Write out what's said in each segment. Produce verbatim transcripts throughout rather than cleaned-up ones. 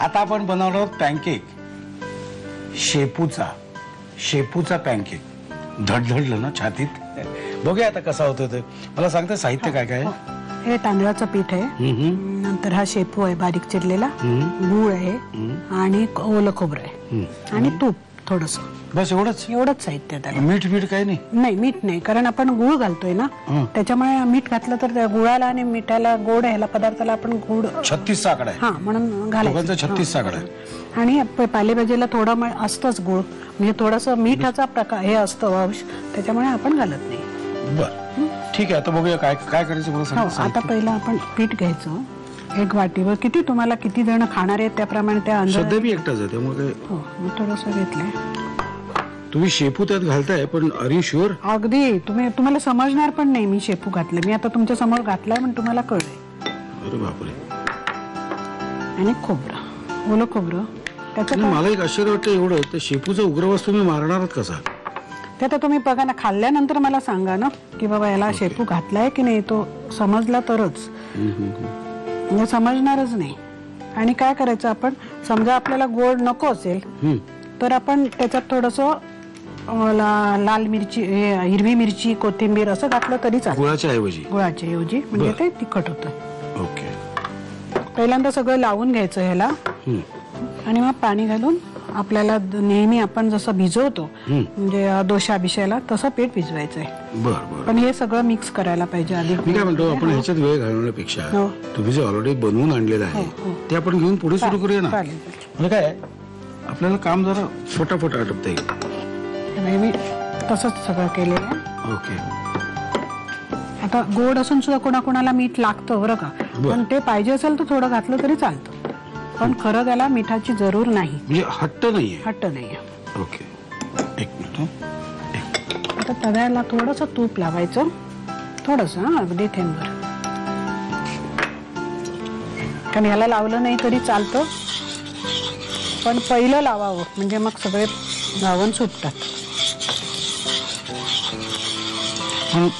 आता आपण बनवलो पॅनकेक, शेपूचा शेपूचा पॅनकेक। धडधडलं ना छातीत। बघूया आता कसा होतो ते। मला सांगते साहित्य काय काय आहे? हे तांदळाचं पीठ आहे, नंतर हा शेपू आहे बारीक चिरलेला, गूळ आहे आणि ओलं खोबरं आहे आणि तूप थोडंसं। बस एवढंच एवढंच साहित्य आहे। मीठ मीठ काही नाही? नाही मीठ नाही, कारण आपण गूळ घालतोय ना, त्याच्यामुळे मीठ घातलं तर गुळाला आणि मिठाला गोड ह्याला पदार्थाला आपण गूळ छत्तीस साखर आहे, हा म्हणून घालायचं छत्तीस साखर आहे। आणि पालेभाजीला थोडा असतोच गुळ, म्हणजे थोडंसं मिठाचा प्रकार हे असतो अंश, त्याच्यामुळे आपण घालत नाही। बरं ठीक आहे, आता बघूया काय काय करायचं मला सांग। आता पहिला आपण पीठ घ्यायचं एक वाटीवर, किती तुम्हाला किती जण खाणार आहे त्याप्रमाणे त्या अंदाजाने। सध्या मी एकटाच आहे त्यामुळे थोडंसं घेतलंय। तुम्ही शेपू त्यात घालताय पण आर यू शुअर? अगदी, तुम्ही तुम्हाला समजणार पण नाही मी शेपू घातलं, मी आता तुमच्या समोर घातलाय पण तुम्हाला कळेल। अरे बापरे। आणि खोबरं, ओलं खोबरं त्याच्यात। मला एक आश्चर्य वाटतं, एवढं तर शेपूचा उग्रवास तुम्ही मारणार कसा? ते तर तुम्ही बघा ना, खाल्ल्यानंतर मला सांगा ना की बाबा याला शेपू घातलाय की नाही, तो समजला तरच, म्हणजे समजणारच नाही। आणि काय करायचं आपण, समजा आपल्याला गोड नको असेल तर आपण त्याच्यात थोडंसं ला, लाल मिरची हिरवी मिरची कोथिंबीर असं घातलं तरी चालेल, गुळाच्या ऐवजी गुळाच्या ऐवजी म्हणजे ते तिखट होतं। ओके, पहिल्यांदा सगळं लावून घ्यायचं ह्याला आणि मग पाणी घालून आपल्याला नेहमी आपण जसं भिजवतो म्हणजे डोसा बिशाला तसं पीठ भिजवायचं आहे। बरं बरं, पण हे सगळं मिक्स करायला पाहिजे आधी। मी काय म्हणतो, आपण ह्याच्यात वेळ घालवण्यापेक्षा तुम्ही जे ऑलरेडी बनवून आणलेलं आहे ते आपण घेऊन पुढे सुरू करूया ना, म्हणजे काय आपल्याला काम जरा फटाफट आटपता येईल। मी तसंच सगळं केलेलं आहे। ओके, आता गोड असून सुद्धा कोणाकोणाला मीठ लागतं बरं का, पण ते पाहिजे असेल तर थोडं घातलं तरी चालतं, पण खरं त्याला मिठाची जरूर नाही, म्हणजे हट्ट नाहीये हट्ट नाहीये। ओके, एक मिनिट। आता तव्याला थोडंसं तूप लावायचं, थोडंसं हा अगदी थेंबर, कारण ह्याला लावलं नाही तरी चालतं पण पहिलं लावावं म्हणजे मग सगळे गावण सुटतात।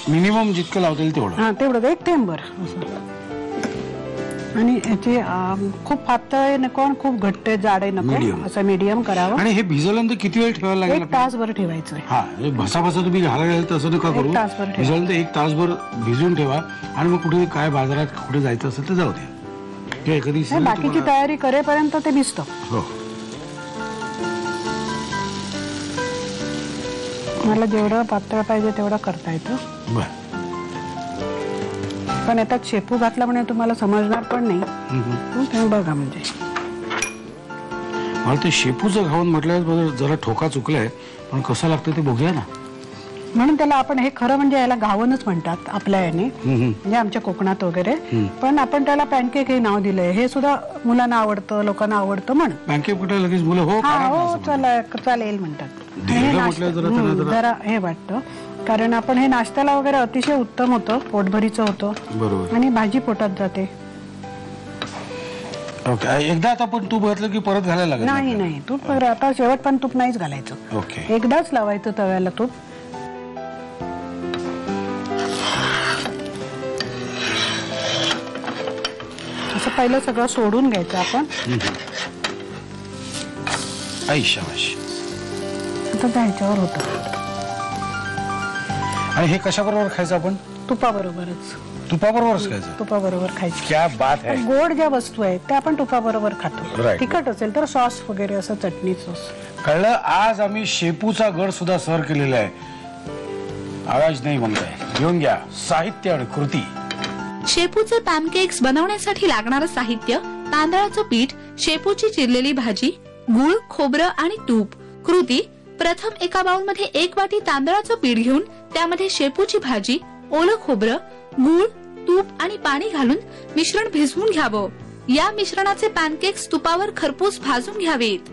मिनिमम जितकं लावतील तेवढं, हा तेवढं एक टेंबर असं। आणि याचे खूप पातळ नको खूप घट्ट जाडे नको, असं मीडियम करावं। आणि हे भिजवल्यानंतर किती वेळ ठेवायला लागेल? एक तासभर ठेवायचं आहे। हा भसाभसा तुम्ही घालायला तर असं नका करू, भिजवल्यानंतर एक तासभर भिजून ठेवा आणि मग कुठे काय बाजारात कुठे जायचं असेल तर जाऊ द्या, एखादी बाकीची तयारी करेपर्यंत ते भिजतं। हो, मला जेवढं पातळ पाहिजे तेवढं करता येतं, पण याच्यात शेपू घातला म्हणजे तुम्हाला समजणार पण नाही बघा। म्हणजे मला ते शेपूचं घावून म्हटल्यावर जरा ठोका चुकलाय, पण कसं लागतं ते बघूया ना, म्हणून त्याला आपण हे खरं म्हणजे याला घावणच म्हणतात आपल्या याने, म्हणजे आमच्या कोकणात वगैरे, पण आपण त्याला पॅनकेक हे नाव दिलंय, हे सुद्धा मुलांना आवडतं लोकांना आवडतं म्हणून पॅनकेक कुठे लगेच मुलं हो हो चला चालेल म्हणतात। जरा हे वाटतं कारण आपण हे नाश्त्याला वगैरे अतिशय उत्तम होतं, पोटभरीचं होतं आणि भाजी पोटात जाते। ओके, एकदा आता पण तूप घातलं की परत घालायला लागेल? नाही नाही, तूप आता शेवट पण तूप नाहीच घालायचं, एकदाच लावायचं तव्याला तूप। पहिलं सगळं सोडून घ्यायचं आपण। आता त्याच्यावर होत आणि हे कशाबरोबर खायचं आपण? तुपाबरोबरच। तुपाबरोबरच खायचं? तुपाबरोबर खायचं। क्या बात है, गोड ज्या वस्तू आहेत त्या आपण तुपाबरोबर खातो, तिखट असेल तर सॉस वगैरे असं चटणी सॉस। कळलं, आज आम्ही शेपूचा गड सुद्धा सर केलेला आहे। आवाज नाही म्हणताय, घेऊन घ्या साहित्य आणि कृती। शेपूचे पॅनकेक्स बनवण्यासाठी लागणारं साहित्य, तांदळाचं पीठ, शेपूची चिरलेली भाजी, गूळ, खोबरं आणि तूप। कृती, प्रथम एका बाउलमध्ये एक वाटी तांदळाचं पीठ घेऊन त्यामध्ये शेपूची भाजी, ओलं खोबरं, गूळ, तूप आणि पाणी घालून मिश्रण भिजवून घ्यावं। या मिश्रणाचे पॅनकेक्स तुपावर खरपूस भाजून घ्यावेत।